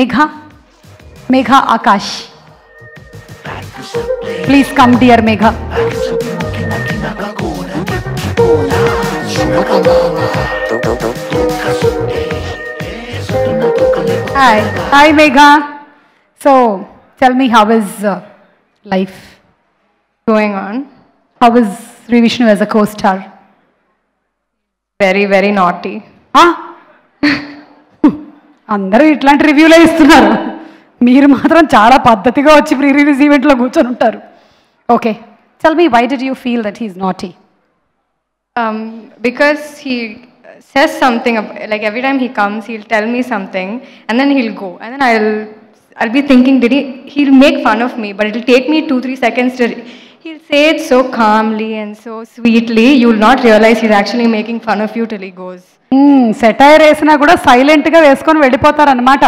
Megha Akash, please come dear Megha. Hi Megha, so tell me how is life going on, how is Shri Vishnu as a co star? Very very naughty. అందరూ ఇట్లాంటి రివ్యూలే ఇస్తున్నారు, మీరు మాత్రం చాలా పద్ధతిగా వచ్చి ప్రీ రిలీజ్ ఈవెంట్ లో కూర్చొని ఉంటారు. Okay, tell me why did you feel that he is naughty? Because he says something, like every time he comes he'll tell me something and then he'll go, and then I'll be thinking he'll make fun of me, but it'll take me 2-3 seconds to he'll say it so calmly and so sweetly, you'll not realize he's actually making fun of you till he goes. Satire వేసినా కూడా సైలెంట్గా వేసుకొని వెళ్ళిపోతారనమాట.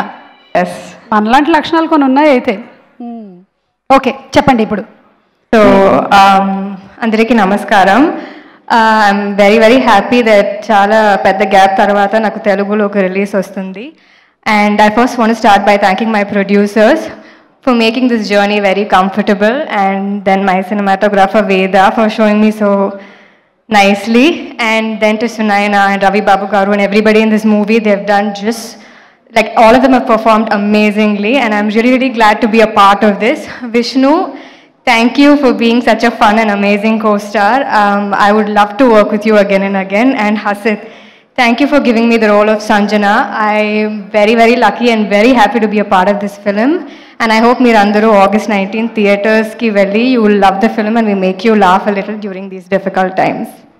Yes, మనలాంటి లక్షణాలు కొన్ని ఉన్నాయి అయితే. Okay చెప్పండి ఇప్పుడు. సో అందరికీ నమస్కారం. I'm very very happy that చాలా పెద్ద గ్యాప్ తర్వాత నాకు తెలుగులో ఒక రిలీజ్ వస్తుంది. And I first want start by thanking my producers for making this journey very comfortable, and then my cinematographer Veda for showing me so nicely, and then to Sunaina and Ravi Babu Garu and everybody in this movie. They've done just like all of them have performed amazingly, and I'm really really glad to be a part of this. Vishnu, thank you for being such a fun and amazing co-star. I would love to work with you again and again. And Hasit, thank you for giving me the role of Sanjana. I'm very very lucky and very happy to be a part of this film, and I hope meerandaru August 19 theaters ki velli you will love the film and we make you laugh a little during these difficult times.